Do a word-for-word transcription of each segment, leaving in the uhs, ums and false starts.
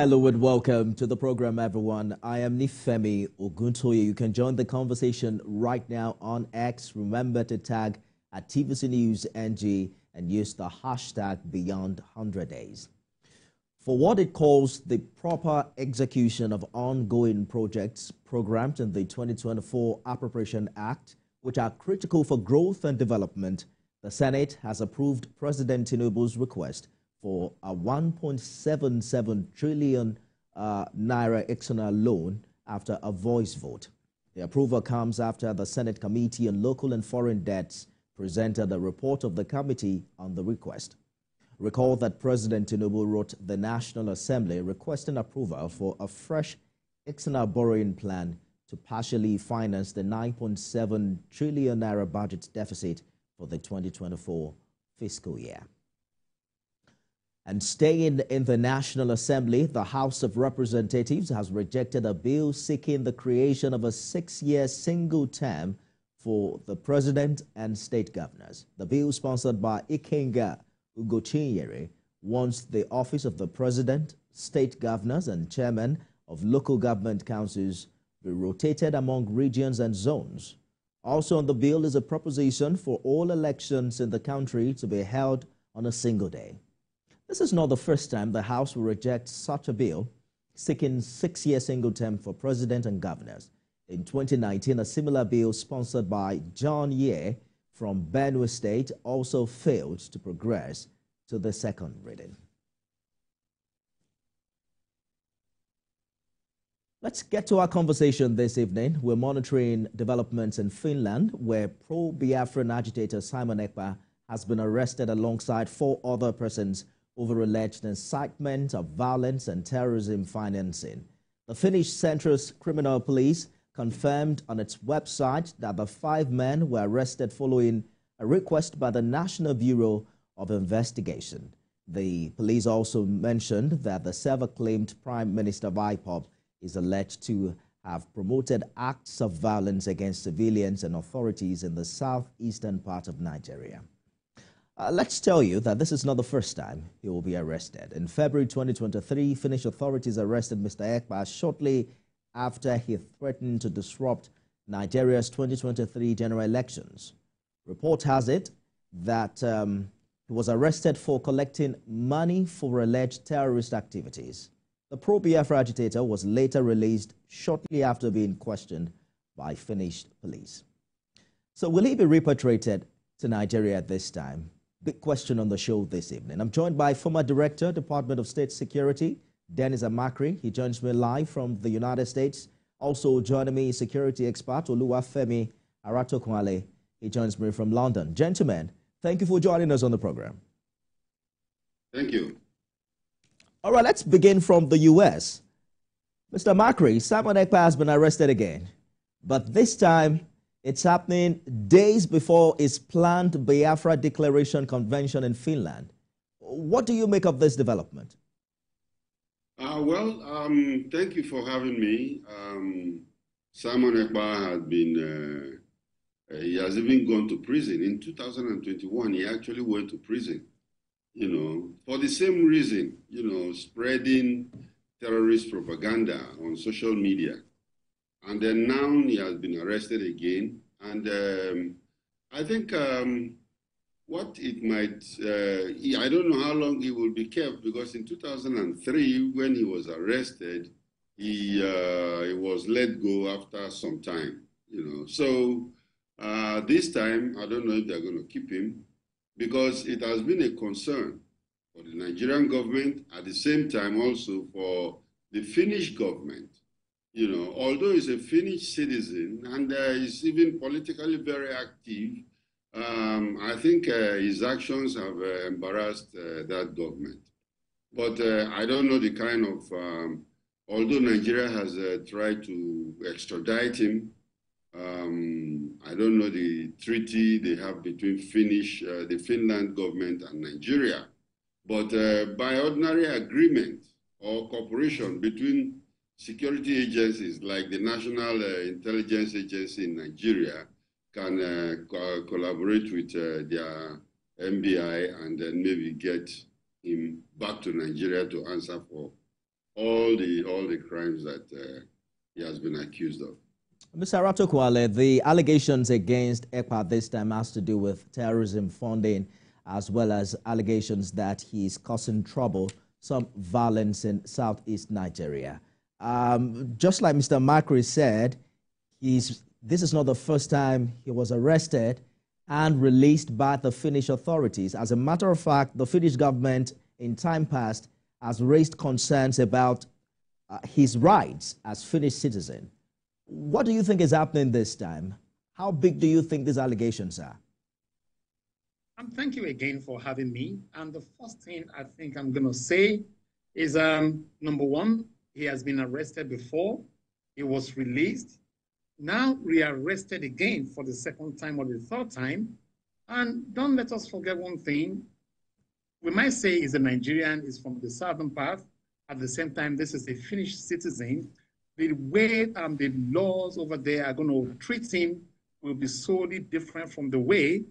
Hello and welcome to the program, everyone. I am Nifemi Oguntoya. You can join the conversation right now on X. Remember to tag at T V C News N G and use the hashtag Beyond one hundred Days. For what it calls the proper execution of ongoing projects programmed in the twenty twenty-four Appropriation Act, which are critical for growth and development, the Senate has approved President Tinubu's request for a one point seven seven trillion uh, Naira Exena loan after a voice vote. The approval comes after the Senate Committee on Local and Foreign Debts presented a report of the committee on the request. Recall that President Tinubu wrote the National Assembly requesting approval for a fresh Exena borrowing plan to partially finance the nine point seven trillion Naira budget deficit for the twenty twenty-four fiscal year. And staying in the National Assembly, the House of Representatives has rejected a bill seeking the creation of a six-year single term for the president and state governors. The bill, sponsored by Ikenga Ugochinyere, wants the office of the president, state governors, and chairman of local government councils be rotated among regions and zones. Also on the bill is a proposition for all elections in the country to be held on a single day. This is not the first time the House will reject such a bill seeking six-year single term for president and governors. In twenty nineteen, a similar bill sponsored by John Ye from Benue State also failed to progress to the second reading. Let's get to our conversation this evening. We're monitoring developments in Finland, where pro-Biafran agitator Simon Ekpa has been arrested alongside four other persons over alleged incitement of violence and terrorism financing. The Finnish Central Criminal Police confirmed on its website that the five men were arrested following a request by the National Bureau of Investigation. The police also mentioned that the self-acclaimed Prime Minister of I P O P is alleged to have promoted acts of violence against civilians and authorities in the southeastern part of Nigeria. Uh, let's tell you that this is not the first time he will be arrested. In February twenty twenty-three, Finnish authorities arrested Mister Ekpa shortly after he threatened to disrupt Nigeria's twenty twenty-three general elections. Report has it that um, he was arrested for collecting money for alleged terrorist activities. The pro-Biafra agitator was later released shortly after being questioned by Finnish police. So will he be repatriated to Nigeria at this time? Big question on the show this evening. I'm joined by former Director, Department of State Security, Dennis Amakiri. He joins me live from the United States. Also joining me is security expert Oluwafemi Aratokwale. He joins me from London. Gentlemen, thank you for joining us on the program. Thank you. All right, let's begin from the U S. Mister Amakiri, Simon Ekpa has been arrested again, but this time it's happening days before his planned Biafra Declaration Convention in Finland. What do you make of this development? Uh, well, um, thank you for having me. Um, Simon Ekpa had been, uh, he has even gone to prison. In two thousand twenty-one, he actually went to prison, you know, for the same reason, you know, spreading terrorist propaganda on social media. And then now he has been arrested again. And um, I think um, what it might, uh, he, I don't know how long he will be kept, because in two thousand three, when he was arrested, he, uh, he was let go after some time, you know. So uh, this time, I don't know if they're going to keep him, because it has been a concern for the Nigerian government, at the same time also for the Finnish government. You know, although he's a Finnish citizen and uh, he's even politically very active, um, I think uh, his actions have uh, embarrassed uh, that government. But uh, I don't know the kind of, um, although Nigeria has uh, tried to extradite him, um, I don't know the treaty they have between Finnish, uh, the Finland government and Nigeria. But uh, by ordinary agreement or cooperation between security agencies like the National uh, Intelligence Agency in Nigeria can uh, co collaborate with uh, their M B I and then maybe get him back to Nigeria to answer for all the all the crimes that uh, he has been accused of. Mister Aratokwale, the allegations against Ekpa this time has to do with terrorism funding, as well as allegations that he is causing trouble, some violence in southeast Nigeria. Um, just like Mister Makri said, he's, this is not the first time he was arrested and released by the Finnish authorities. As a matter of fact, the Finnish government in time past has raised concerns about uh, his rights as Finnish citizen. What do you think is happening this time? How big do you think these allegations are? Um, thank you again for having me. And the first thing I think I'm going to say is, um, number one, he has been arrested before. He was released. Now rearrested again for the second time or the third time. And don't let us forget one thing. We might say he's a Nigerian, he's from the southern part. At the same time, this is a Finnish citizen. The way um, the laws over there are going to treat him will be solely different from the way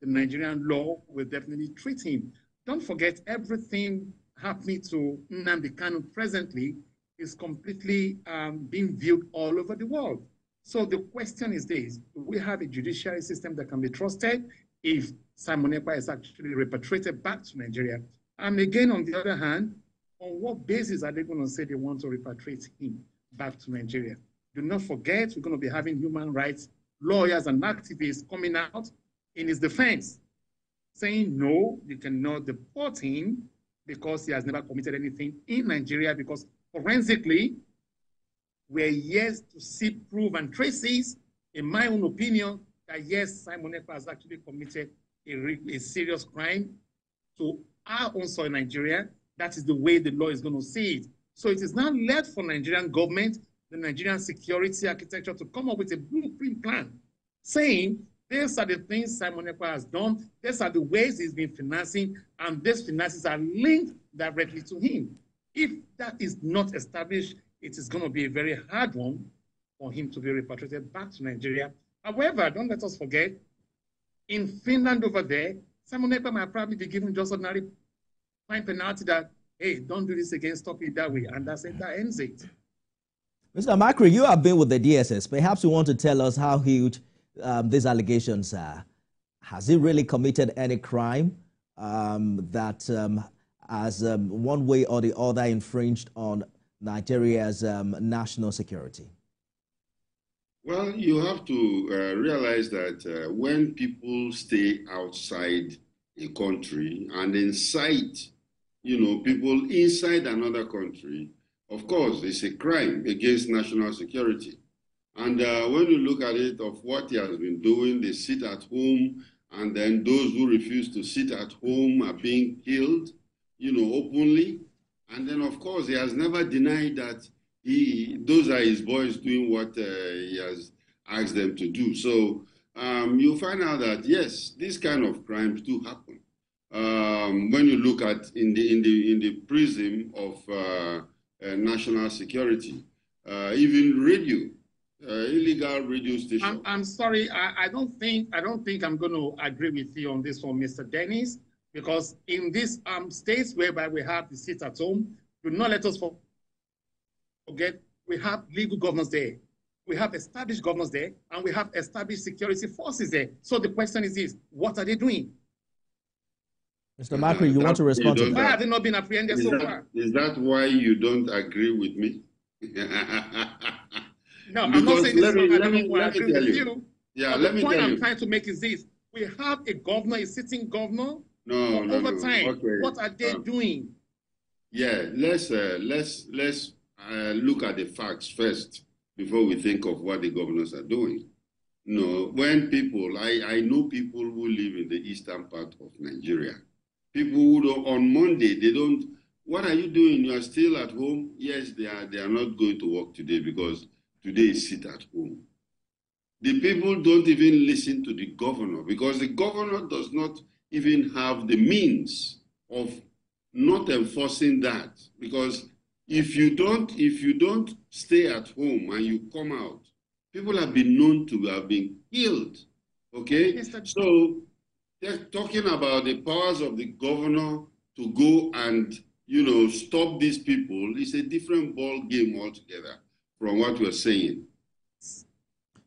the Nigerian law will definitely treat him. Don't forget, everything happening to Nnamdi Kanu presently is completely um, being viewed all over the world. So the question is this: do we have a judiciary system that can be trusted if Simon Ekpa is actually repatriated back to Nigeria? And again, on the other hand, on what basis are they going to say they want to repatriate him back to Nigeria? Do not forget, we're going to be having human rights lawyers and activists coming out in his defense, saying no, you cannot deport him because he has never committed anything in Nigeria, because forensically, were yes to see proof and traces, in my own opinion, that yes, Simon Ekpa has actually committed a, a serious crime to our own soil, Nigeria. That is the way the law is going to see it. So it is now left for Nigerian government, the Nigerian security architecture, to come up with a blueprint plan saying these are the things Simon Ekpa has done, these are the ways he's been financing, and these finances are linked directly to him. If that is not established, it is going to be a very hard one for him to be repatriated back to Nigeria. However, don't let us forget, in Finland over there, Simon Ekpa might probably be given just ordinary fine penalty that, hey, don't do this again, stop it that way. And that's it, that ends it. Mister Makri, you have been with the D S S. Perhaps you want to tell us how huge um, these allegations are. Has he really committed any crime um, that um, has um, one way or the other infringed on Nigeria's um, national security? Well, you have to uh, realize that uh, when people stay outside a country and incite, you know, people inside another country, of course, it's a crime against national security. And uh, when you look at it, of what he has been doing, they sit at home, and then those who refuse to sit at home are being killed, you know, openly. And then, of course, he has never denied that he, those are his boys doing what uh, he has asked them to do. So um, you find out that, yes, these kind of crimes do happen. Um, when you look at in the, in the, in the prism of uh, uh, national security, uh, even radio, uh, illegal radio stations. I'm, I'm sorry, I, I don't think, I don't think I'm going to agree with you on this one, Mister Dennis. Because in these um, states whereby we have the sit at home, do not let us forget, we have legal governors there. We have established governors there, and we have established security forces there. So the question is this: what are they doing? Mister Makri, you want to respond to that? Why have they not been apprehended so far? Is that why you don't agree with me? No, I'm not saying this is not agree with you. Yeah, let me tell you. The point I'm trying to make is this: we have a governor, a sitting governor. No, no, over no. Time, okay. What are they um, doing? Yeah, let's uh, let's let's uh, look at the facts first before we think of what the governors are doing. No, when people, I I know people who live in the eastern part of Nigeria. People who don't, on Monday they don't. What are you doing? You are still at home? Yes, they are. They are not going to work today because today is sit at home. The people don't even listen to the governor because the governor does not even have the means of not enforcing that, because if you don't if you don't stay at home and you come out, people have been known to have been killed. Okay, yes, so they're talking about the powers of the governor to go and you know, stop these people, it's a different ball game altogether from what you're saying.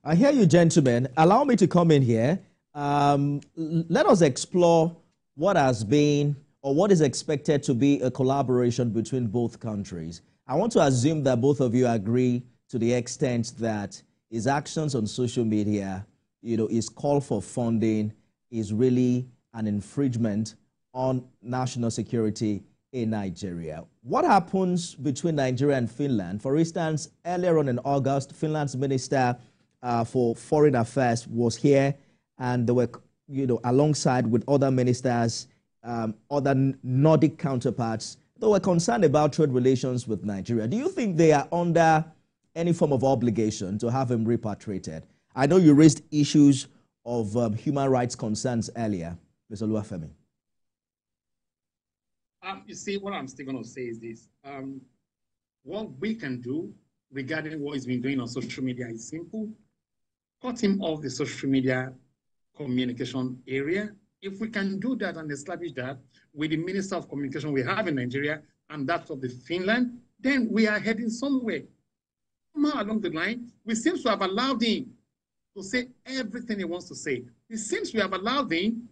I hear you, gentlemen. Allow me to come in here. Um, let us explore what has been or what is expected to be a collaboration between both countries. I want to assume that both of you agree to the extent that his actions on social media, you know, his call for funding is really an infringement on national security in Nigeria. What happens between Nigeria and Finland? For instance, earlier on in August, Finland's Minister uh, for Foreign Affairs was here, and they were, you know, alongside with other ministers, um, other Nordic counterparts, they were concerned about trade relations with Nigeria. Do you think they are under any form of obligation to have him repatriated? I know you raised issues of um, human rights concerns earlier, Mister Oluwafemi. Um, you see, what I'm still going to say is this. Um, what we can do regarding what he's been doing on social media is simple. Cut him off the social media communication area. If we can do that and establish that with the Minister of Communication we have in Nigeria and that of the Finland, then we are heading somewhere. Somehow along the line, we seem to have allowed him to say everything he wants to say. It seems we have allowed him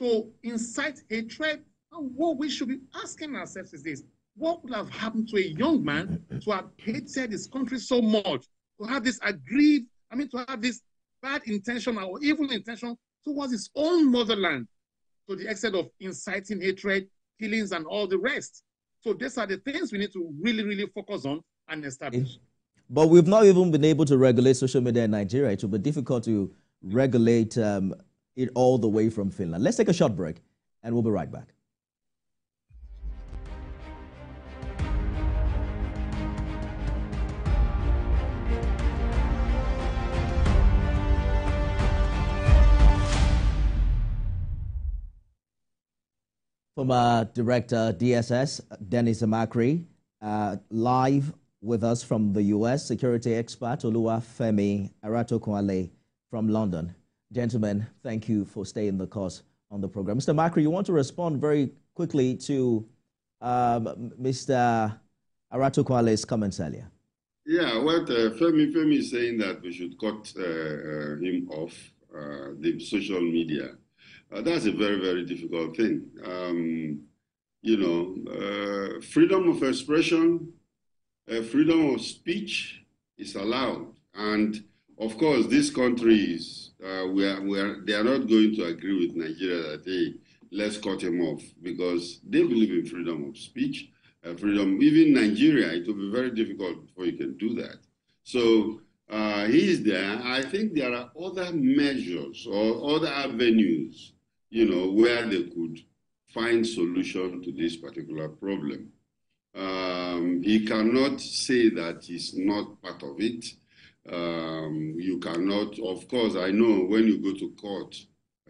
to incite hatred. And what we should be asking ourselves is this: what would have happened to a young man to have hated his country so much, to have this aggrieved, I mean, to have this bad intention or evil intention towards his own motherland, to the extent of inciting hatred, killings, and all the rest? So these are the things we need to really, really focus on and establish. But we've not even been able to regulate social media in Nigeria. It will be difficult to regulate um, it all the way from Finland. Let's take a short break, and we'll be right back. Former Director D S S, Dennis Amakiri, uh, live with us from the U S, security expert Oluwafemi Aratokwale from London. Gentlemen, thank you for staying the course on the program. Mister Amakiri, you want to respond very quickly to um, Mister Aratokwale's comments earlier? Yeah, well, uh, Femi, Femi is saying that we should cut uh, him off uh, the social media. Uh, that's a very, very difficult thing. Um, you know, uh, freedom of expression, uh, freedom of speech is allowed. And of course, these countries, uh, we are, we are, they are not going to agree with Nigeria that, hey, let's cut him off, because they believe in freedom of speech, uh, freedom. Even Nigeria, it will be very difficult before you can do that. So uh, he is there. I think there are other measures or other avenues, you know, where they could find solution to this particular problem. Um, he cannot say that he's not part of it. Um, you cannot, of course, I know when you go to court,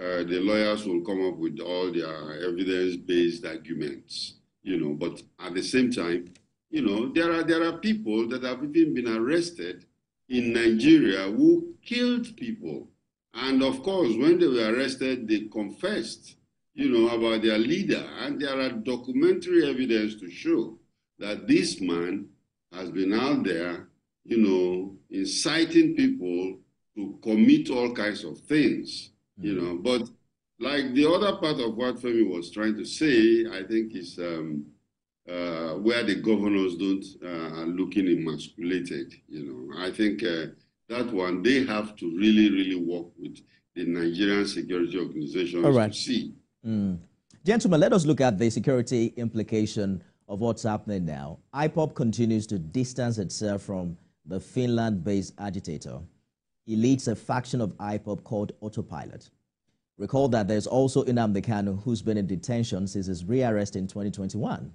uh, the lawyers will come up with all their evidence-based arguments, you know, but at the same time, you know, there are, there are people that have even been arrested in Nigeria who killed people. And of course, when they were arrested, they confessed, you know, about their leader, and there are documentary evidence to show that this man has been out there, you know, inciting people to commit all kinds of things, mm-hmm. you know. But like the other part of what Femi was trying to say, I think is um, uh, where the governors don't uh, are looking emasculated, you know. I think uh, that one, they have to really, really work with the Nigerian security organizations all right. to see. Mm. Gentlemen, let us look at the security implication of what's happening now. I P O P continues to distance itself from the Finland-based agitator. He leads a faction of I P O P called Autopilot. Recall that there's also Nnamdi Kanu, who's been in detention since his rearrest in twenty twenty-one.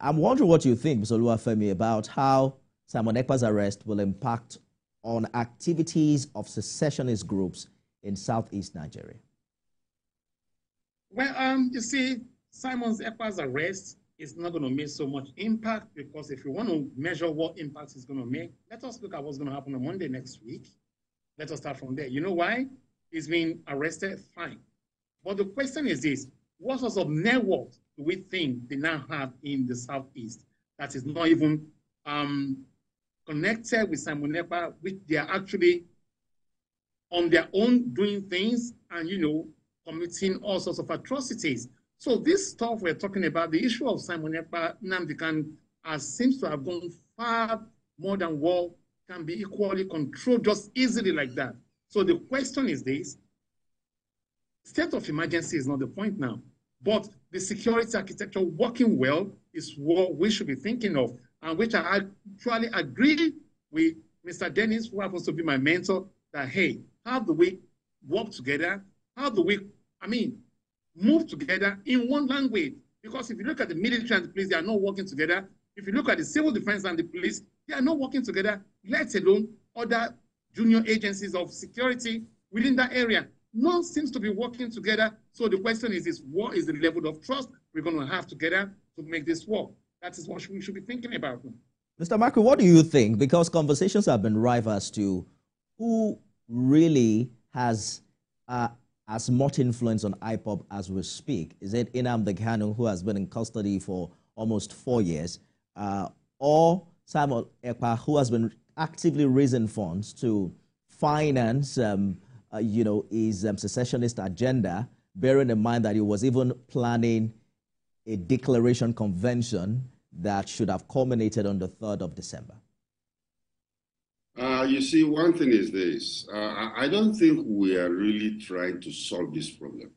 I'm wondering what you think, Mister Oluwafemi, about how Simon Ekpa's arrest will impact on activities of secessionist groups in southeast Nigeria. Well, um, you see, Simon Ekpa's arrest is not going to make so much impact, because if you want to measure what impact it's going to make, let us look at what's going to happen on Monday next week. Let us start from there. You know why? He's been arrested, fine. But the question is this: what sort of network we think they now have in the Southeast that is not even um, connected with Simon Ekpa, which they are actually on their own doing things and, you know, committing all sorts of atrocities. So this stuff we're talking about, the issue of Simon Ekpa, Nnamdi Kanu, uh, seems to have gone far more than war can be equally controlled just easily like that. So the question is this, state of emergency is not the point now, but the security architecture working well is what we should be thinking of, and which I actually agree with Mister Dennis, who happens to be my mentor, that, hey, how do we work together? How do we, I mean, move together in one language? Because if you look at the military and the police, they are not working together. If you look at the civil defense and the police, they are not working together, let alone other junior agencies of security within that area. None seems to be working together. So the question is, is what is the level of trust we're going to have together to make this work? That is what we should be thinking about. Mister Marco, what do you think? Because conversations have been rife as to who really has uh, as much influence on I P O P as we speak. Is it Nnamdi Kanu, who has been in custody for almost four years, uh, or Simon Ekpa, who has been actively raising funds to finance, um, uh, you know, his um, secessionist agenda, bearing in mind that he was even planning a declaration convention that should have culminated on the third of December? Uh, you see, one thing is this. Uh, I don't think we are really trying to solve this problem.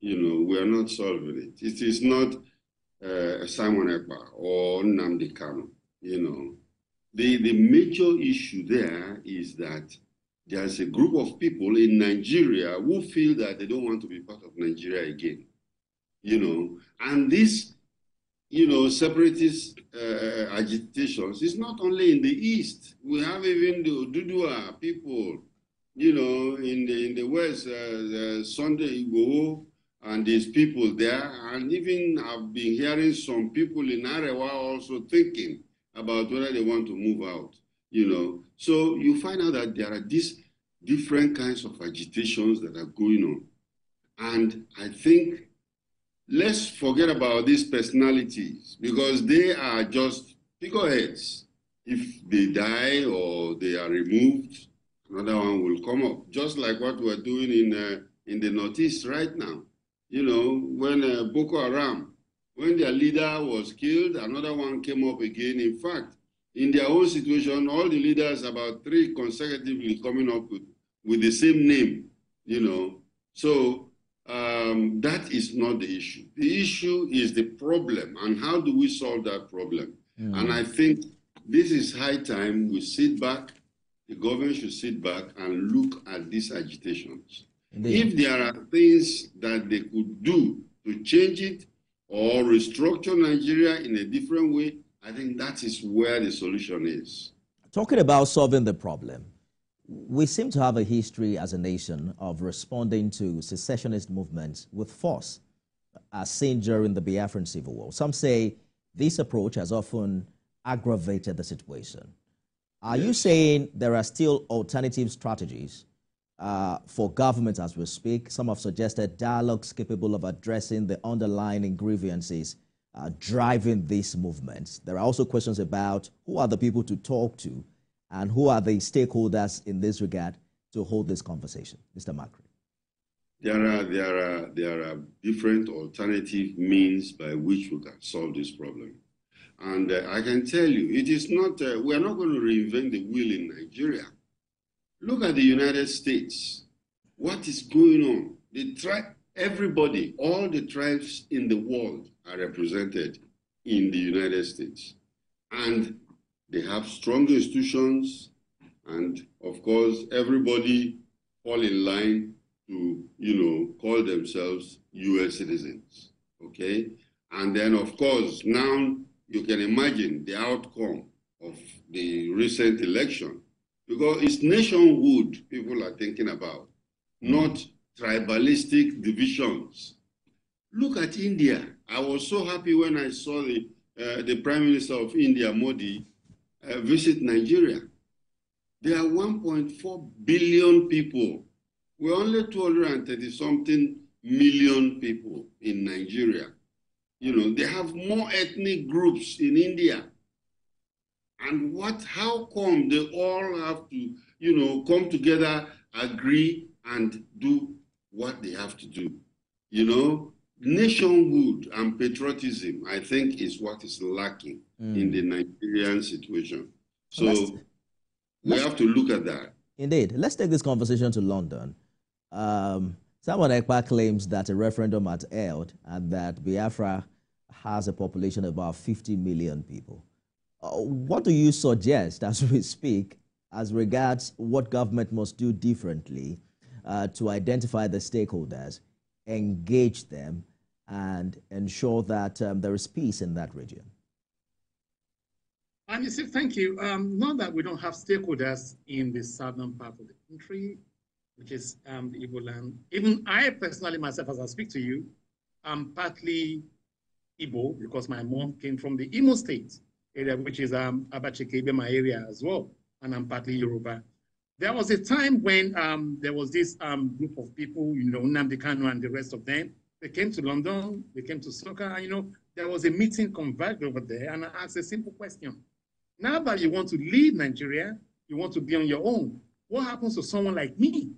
You know, we are not solving it. It is not uh, Simon Ekpa or Nnamdi Kanu. You know, the, the major issue there is that there's a group of people in Nigeria who feel that they don't want to be part of Nigeria again, you know, and this, you know, separatist uh, agitations is not only in the East. We have even the Odudua people, you know, in the, in the West, uh, the Sunday Igboho and these people there, and even I've been hearing some people in Arewa also thinking about whether they want to move out, you know. So you find out that there are these different kinds of agitations that are going on. And I think let's forget about these personalities, because they are just figureheads. If they die or they are removed, another one will come up, just like what we're doing in, uh, in the Northeast right now. You know, when uh, Boko Haram, when their leader was killed, another one came up again. In fact, in their own situation, all the leaders, about three consecutively coming up with, with the same name, you know. So um, that is not the issue. The issue is the problem, and how do we solve that problem? Mm-hmm. And I think this is high time we sit back, the government should sit back and look at these agitations. Indeed. If there are things that they could do to change it, or restructure Nigeria in a different way, I think that is where the solution is. Talking about solving the problem, we seem to have a history as a nation of responding to secessionist movements with force, as seen during the Biafran Civil War. Some say this approach has often aggravated the situation. Are yes. you saying there are still alternative strategies Uh, for governments as we speak? Some have suggested dialogues capable of addressing the underlying grievances uh, driving these movements. There are also questions about who are the people to talk to and who are the stakeholders in this regard to hold this conversation. Mister Macri. There are, there are, there are different alternative means by which we can solve this problem. And uh, I can tell you, it is not, uh, we are not going to reinvent the wheel in Nigeria. Look at the United States. What is going on? They try, everybody, all the tribes in the world are represented in the United States. And they have strong institutions. And of course, everybody fall in line to, you know, call themselves U S citizens. Okay? And then, of course, now you can imagine the outcome of the recent election. Because it's nationhood people are thinking about, not tribalistic divisions. Look at India. I was so happy when I saw the, uh, the Prime Minister of India, Modi, uh, visit Nigeria. There are one point four billion people. We're only two hundred thirty something million people in Nigeria. You know, they have more ethnic groups in India. And what, how come they all have to, you know, come together, agree, and do what they have to do? You know, nationhood and patriotism, I think, is what is lacking mm. in the Nigerian situation. So let's, we let's, have to look at that. Indeed. Let's take this conversation to London. Um, Simon Ekpa claims that a referendum has held and that Biafra has a population of about fifty million people. Uh, what do you suggest, as we speak, as regards what government must do differently uh, to identify the stakeholders, engage them, and ensure that um, there is peace in that region? I mean, thank you. Um, not that we don't have stakeholders in the southern part of the country, which is um, the Igbo land. Even I personally, myself, as I speak to you, I'm partly Igbo because my mom came from the Imo state area, which is um, Abachikibe, my area as well, and I'm partly Yoruba. There was a time when um, there was this um, group of people, you know, Nnamdi Kanu and the rest of them. They came to London, they came to Soka, and you know, there was a meeting converged over there, and I asked a simple question. Now that you want to leave Nigeria, you want to be on your own, what happens to someone like me?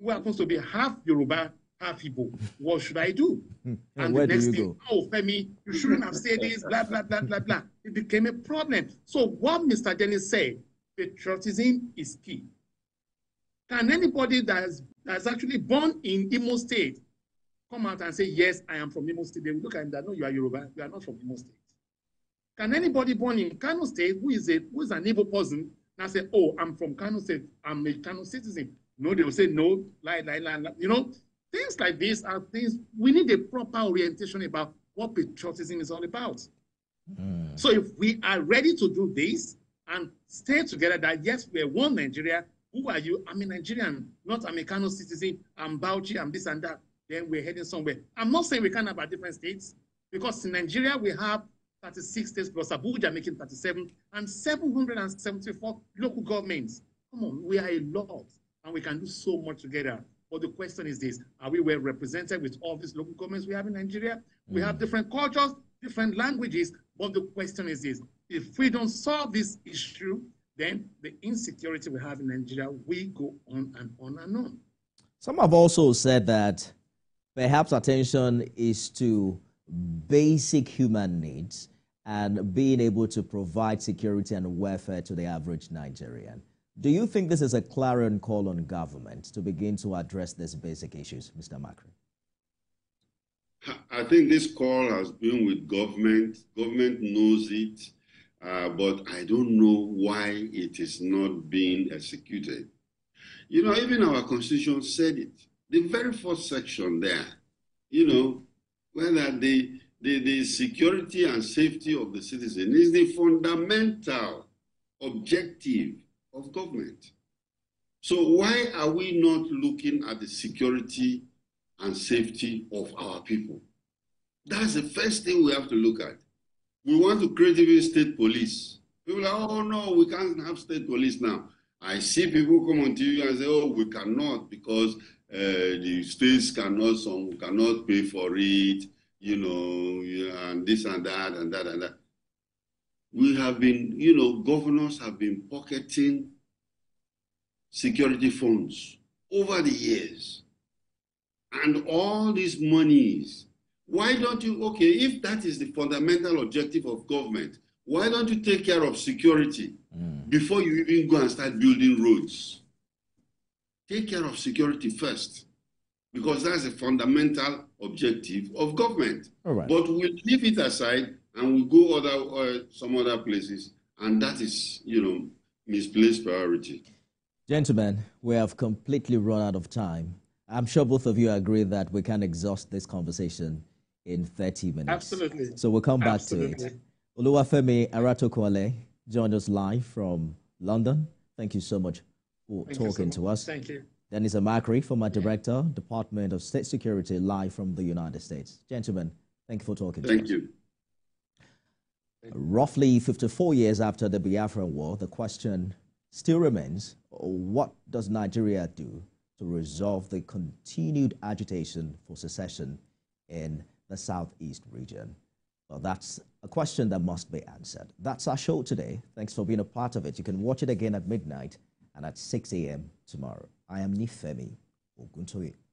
Who happens to be half Yoruba, half Igbo? What should I do? And, and the next thing, go? oh, Femi, you shouldn't have said this, blah, blah, blah, blah, blah. It became a problem. So what Mister Dennis said, patriotism is key. Can anybody that's, that's actually born in Imo State come out and say, yes, I am from Imo State? They will look at him that, no, you are Yoruba, you are not from Imo State. Can anybody born in Kano State who is, a, who is an Igbo person now say, oh, I'm from Kano State, I'm a Kano citizen? No, they will say no, lie, lie, lie, lie. You know, things like this are things, we need a proper orientation about what patriotism is all about. Mm. So if we are ready to do this and stay together that, yes, we're one Nigeria, who are you? I'm a Nigerian, not I'm a Kano citizen, I'm Bauchi, I'm this and that, then we're heading somewhere. I'm not saying we can't have our different states, because in Nigeria we have thirty-six states plus Abuja making thirty-seven and seven hundred seventy-four local governments. Come on, we are a lot. And we can do so much together. But the question is this, are we well represented with all these local governments we have in Nigeria? Mm. We have different cultures, different languages, but the question is this, if we don't solve this issue, then the insecurity we have in Nigeria will go on and on and on. Some have also said that perhaps attention is to basic human needs and being able to provide security and welfare to the average Nigerian. Do you think this is a clarion call on government to begin to address these basic issues, Mister Macri? I think this call has been with government. Government knows it, uh, but I don't know why it is not being executed. You know, even our Constitution said it. The very first section there, you know, whether the, the, the security and safety of the citizen is the fundamental objective of government. So why are we not looking at the security and safety of our people? That's the first thing we have to look at. We want to create even state police. People are, oh no, we can't have state police now. I see people come on T V and say, oh, we cannot because uh, the states cannot, some cannot pay for it, you know, and this and that and that and that. We have been, you know, governors have been pocketing security funds over the years. And all these monies, why don't you, okay, if that is the fundamental objective of government, why don't you take care of security mm. before you even go and start building roads? Take care of security first, because that's a fundamental objective of government. All right. But we leave it aside, and we go other, uh, some other places, and that is, you know, misplaced priority. Gentlemen, we have completely run out of time. I'm sure both of you agree that we can exhaust this conversation in thirty minutes. Absolutely. So we'll come back Absolutely. to it. Oluwafemi Aratokwale joined us live from London. Thank you so much for Thank talking so much. to us. Thank you. Dennis Amakiri, former director, Department of State Security, live from the United States. Gentlemen, thank you for talking Thank to us. Thank you. Roughly fifty-four years after the Biafra War, the question still remains, what does Nigeria do to resolve the continued agitation for secession in the Southeast region? Well, that's a question that must be answered. That's our show today. Thanks for being a part of it. You can watch it again at midnight and at six a m tomorrow. I am Nifemi Oguntoya.